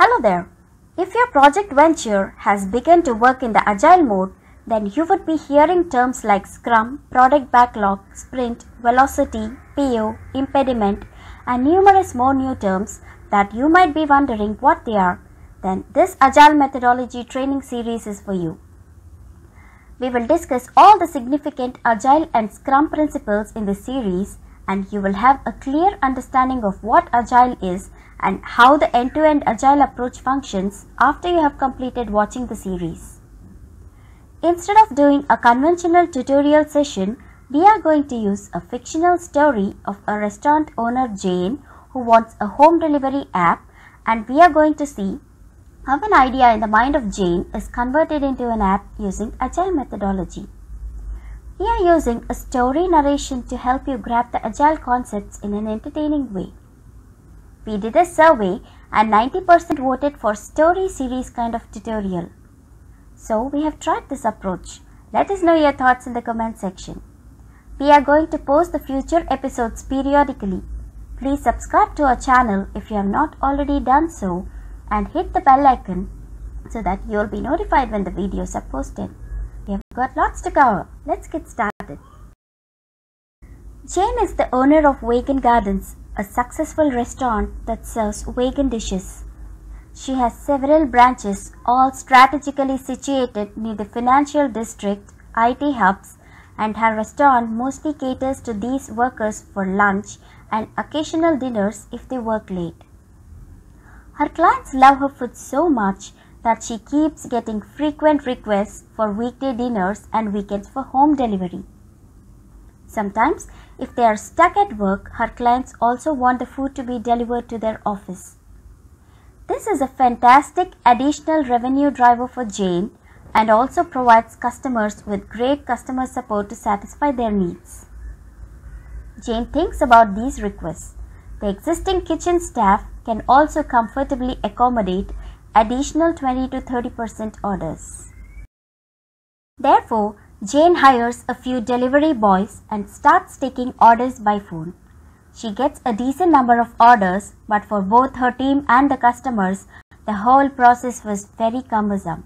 Hello there! If your project venture has begun to work in the agile mode, then you would be hearing terms like Scrum, Product Backlog, Sprint, Velocity, PO, Impediment, and numerous more new terms that you might be wondering what they are. Then this Agile Methodology training series is for you. We will discuss all the significant Agile and Scrum principles in this series, and you will have a clear understanding of what Agile is and how the end-to-end Agile approach functions after you have completed watching the series. Instead of doing a conventional tutorial session, we are going to use a fictional story of a restaurant owner Jane who wants a home delivery app, and we are going to see how an idea in the mind of Jane is converted into an app using Agile methodology. We are using a story narration to help you grab the Agile concepts in an entertaining way. We did a survey and 90% voted for story series kind of tutorial. So we have tried this approach. Let us know your thoughts in the comment section. We are going to post the future episodes periodically. Please subscribe to our channel if you have not already done so, and hit the bell icon so that you will be notified when the videos are posted. We have got lots to cover. Let's get started. Jane is the owner of Waken Gardens, a successful restaurant that serves vegan dishes. She has several branches, all strategically situated near the financial district, IT hubs, and her restaurant mostly caters to these workers for lunch and occasional dinners if they work late. Her clients love her food so much that she keeps getting frequent requests for weekday dinners and weekends for home delivery. Sometimes, if they are stuck at work, her clients also want the food to be delivered to their office. This is a fantastic additional revenue driver for Jane, and also provides customers with great customer support to satisfy their needs. Jane thinks about these requests. The existing kitchen staff can also comfortably accommodate additional 20 to 30% orders. Therefore, Jane hires a few delivery boys and starts taking orders by phone. She gets a decent number of orders, but for both her team and the customers, the whole process was very cumbersome.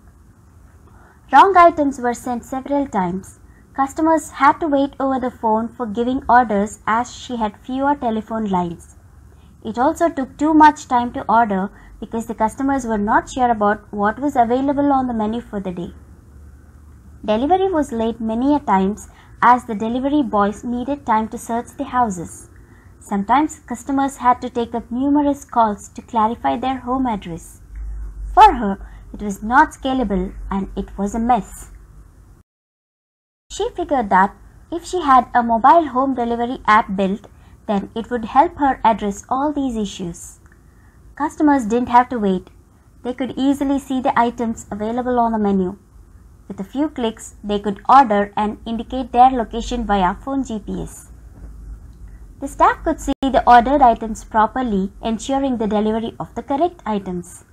Wrong items were sent several times. Customers had to wait over the phone for giving orders as she had fewer telephone lines. It also took too much time to order because the customers were not sure about what was available on the menu for the day. Delivery was late many a times as the delivery boys needed time to search the houses. Sometimes customers had to take up numerous calls to clarify their home address. For her, it was not scalable and it was a mess. She figured that if she had a mobile home delivery app built, then it would help her address all these issues. Customers didn't have to wait. They could easily see the items available on the menu. With a few clicks, they could order and indicate their location via phone GPS. The staff could see the ordered items properly, ensuring the delivery of the correct items.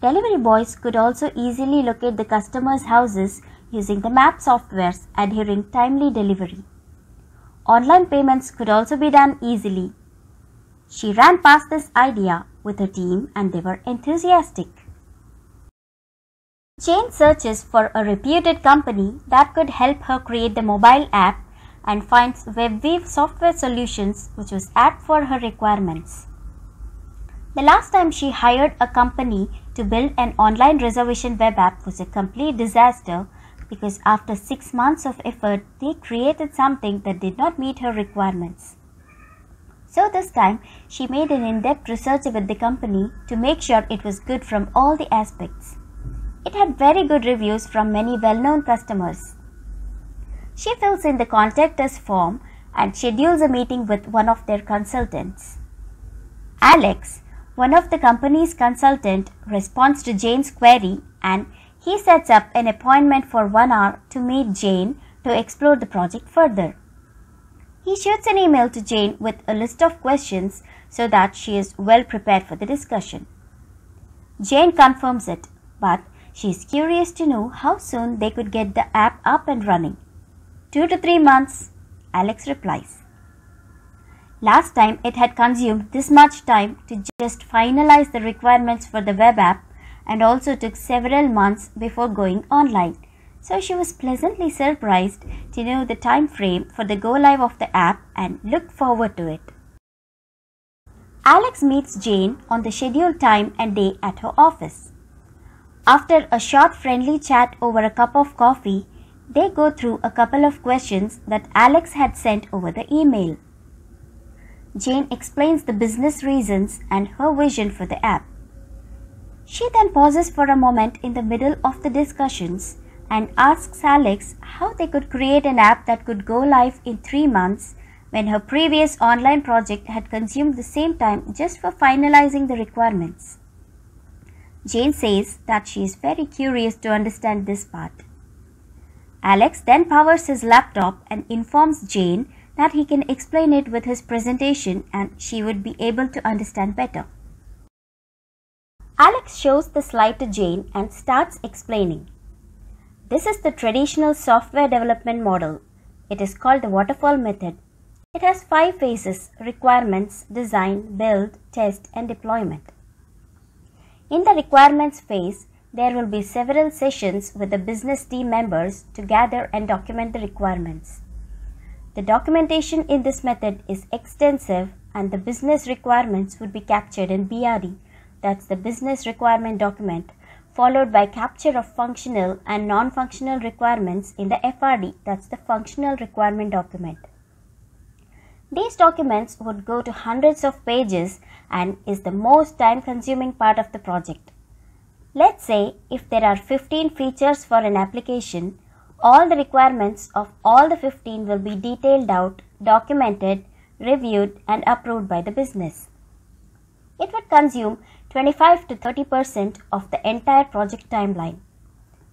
Delivery boys could also easily locate the customers' houses using the map softwares, adhering timely delivery. Online payments could also be done easily. She ran past this idea with her team and they were enthusiastic. Jane searches for a reputed company that could help her create the mobile app and finds WebWeave Software Solutions, which was apt for her requirements. The last time she hired a company to build an online reservation web app was a complete disaster because after 6 months of effort, they created something that did not meet her requirements. So this time, she made an in-depth research with the company to make sure it was good from all the aspects. It had very good reviews from many well-known customers. She fills in the contact us form and schedules a meeting with one of their consultants. Alex, one of the company's consultants, responds to Jane's query and he sets up an appointment for 1 hour to meet Jane to explore the project further. He shoots an email to Jane with a list of questions so that she is well prepared for the discussion. Jane confirms it, but she is curious to know how soon they could get the app up and running. 2 to 3 months, Alex replies. Last time it had consumed this much time to just finalize the requirements for the web app and also took several months before going online. So she was pleasantly surprised to know the time frame for the go live of the app and looked forward to it. Alex meets Jane on the scheduled time and day at her office. After a short friendly chat over a cup of coffee, they go through a couple of questions that Alex had sent over the email. Jane explains the business reasons and her vision for the app. She then pauses for a moment in the middle of the discussions and asks Alex how they could create an app that could go live in 3 months when her previous online project had consumed the same time just for finalizing the requirements. Jane says that she is very curious to understand this part. Alex then powers his laptop and informs Jane that he can explain it with his presentation and she would be able to understand better. Alex shows the slide to Jane and starts explaining. This is the traditional software development model. It is called the waterfall method. It has 5 phases: requirements, design, build, test, and deployment. In the requirements phase, there will be several sessions with the business team members to gather and document the requirements. The documentation in this method is extensive and the business requirements would be captured in BRD. That's the business requirement document, followed by capture of functional and non-functional requirements in the FRD, that's the functional requirement document. These documents would go to hundreds of pages and is the most time-consuming part of the project. Let's say if there are 15 features for an application, all the requirements of all the 15 will be detailed out, documented, reviewed, and approved by the business. It would consume 25 to 30% of the entire project timeline.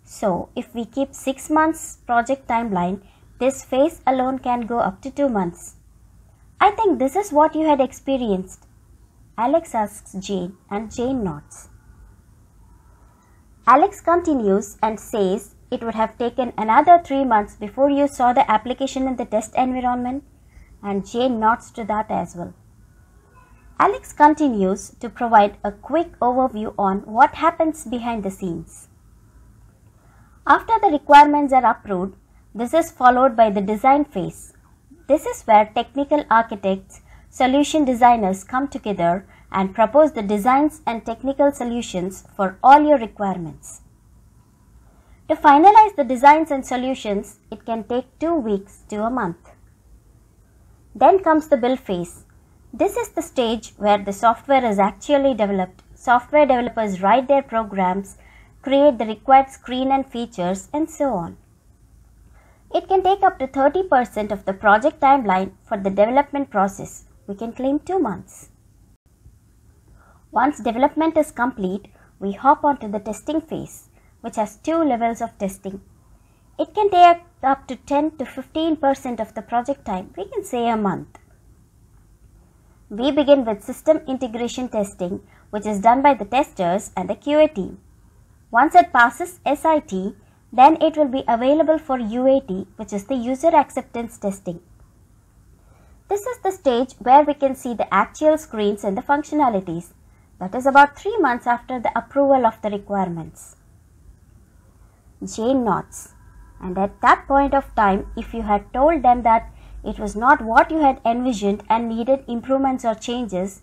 So, if we keep 6 months project timeline, this phase alone can go up to 2 months. I think this is what you had experienced. Alex asks Jane and Jane nods. Alex continues and says it would have taken another 3 months before you saw the application in the test environment, and Jane nods to that as well. Alex continues to provide a quick overview on what happens behind the scenes. After the requirements are approved, this is followed by the design phase. This is where technical architects, solution designers come together and propose the designs and technical solutions for all your requirements. To finalize the designs and solutions, it can take 2 weeks to a month. Then comes the build phase. This is the stage where the software is actually developed. Software developers write their programs, create the required screen and features, and so on. It can take up to 30% of the project timeline for the development process. We can claim 2 months. Once development is complete, we hop onto the testing phase, which has 2 levels of testing. It can take up to 10 to 15% of the project time. We can say a month. We begin with system integration testing, which is done by the testers and the QA team. Once it passes SIT, then it will be available for UAT, which is the user acceptance testing. This is the stage where we can see the actual screens and the functionalities. That is about 3 months after the approval of the requirements. Jane nods. And at that point of time, if you had told them that it was not what you had envisioned and needed improvements or changes,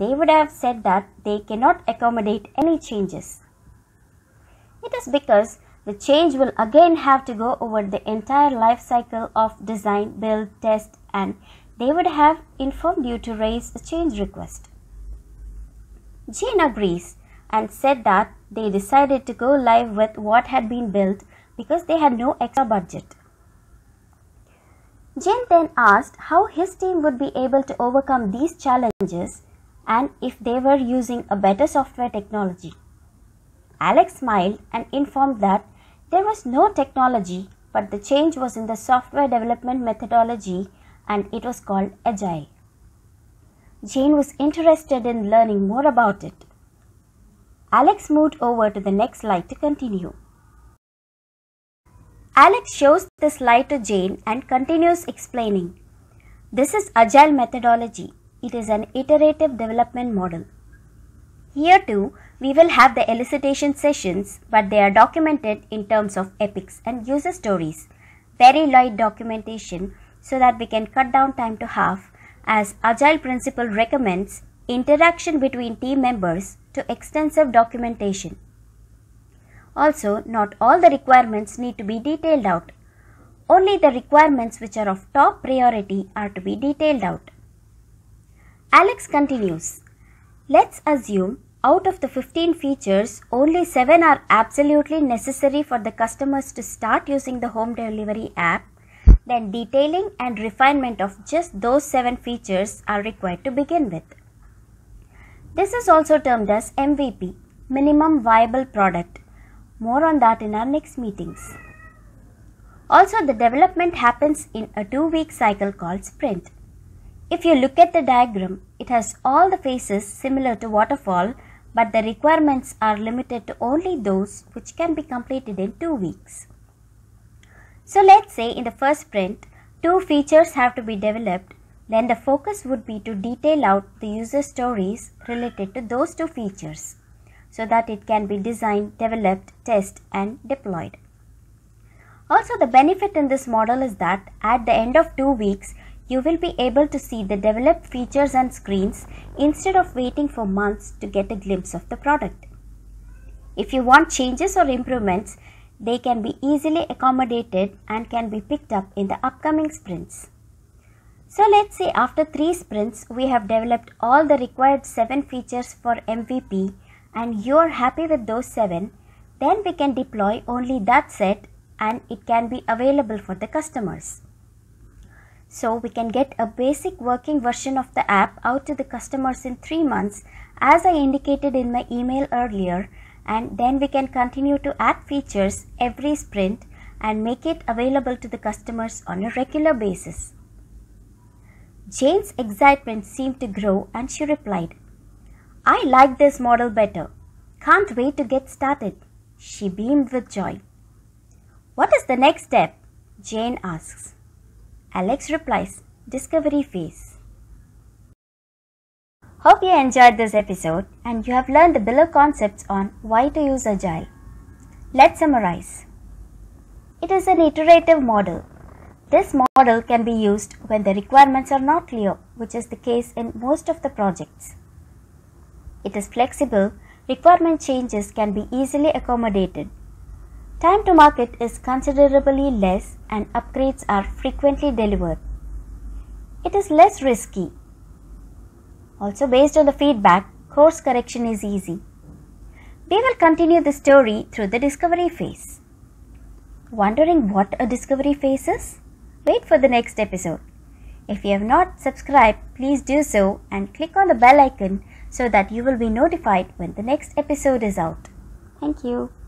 they would have said that they cannot accommodate any changes. It is because the change will again have to go over the entire life cycle of design, build, test, and they would have informed you to raise a change request. Jane agrees and said that they decided to go live with what had been built because they had no extra budget. Jane then asked how his team would be able to overcome these challenges and if they were using a better software technology. Alex smiled and informed that there was no technology, but the change was in the software development methodology and it was called Agile. Jane was interested in learning more about it. Alex moved over to the next slide to continue. Alex shows the slide to Jane and continues explaining. This is Agile methodology. It is an iterative development model. Here too, we will have the elicitation sessions, but they are documented in terms of epics and user stories. Very light documentation so that we can cut down time to half. As Agile principle recommends, interaction between team members to extensive documentation. Also, not all the requirements need to be detailed out. Only the requirements which are of top priority are to be detailed out. Alex continues. Let's assume out of the 15 features, only 7 are absolutely necessary for the customers to start using the home delivery app. Then detailing and refinement of just those 7 features are required to begin with. This is also termed as MVP, Minimum Viable Product. More on that in our next meetings. Also, the development happens in a 2-week cycle called Sprint. If you look at the diagram, it has all the phases similar to waterfall, but the requirements are limited to only those which can be completed in 2 weeks. So let's say in the first sprint, 2 features have to be developed, then the focus would be to detail out the user stories related to those 2 features so that it can be designed, developed, tested and deployed. Also, the benefit in this model is that at the end of 2 weeks, you will be able to see the developed features and screens instead of waiting for months to get a glimpse of the product. If you want changes or improvements, they can be easily accommodated and can be picked up in the upcoming sprints. So let's say after 3 sprints, we have developed all the required 7 features for MVP and you are happy with those 7, then we can deploy only that set and it can be available for the customers. So we can get a basic working version of the app out to the customers in 3 months, as I indicated in my email earlier, and then we can continue to add features every sprint and make it available to the customers on a regular basis. Jane's excitement seemed to grow and she replied, "I like this model better. Can't wait to get started." She beamed with joy. "What is the next step?" Jane asks. Alex replies, "Discovery phase." Hope you enjoyed this episode and you have learned the below concepts on why to use Agile. Let's summarize. It is an iterative model. This model can be used when the requirements are not clear, which is the case in most of the projects. It is flexible. Requirement changes can be easily accommodated. Time to market is considerably less and upgrades are frequently delivered. It is less risky. Also, based on the feedback, course correction is easy. We will continue the story through the discovery phase. Wondering what a discovery phase is? Wait for the next episode. If you have not subscribed, please do so and click on the bell icon so that you will be notified when the next episode is out. Thank you.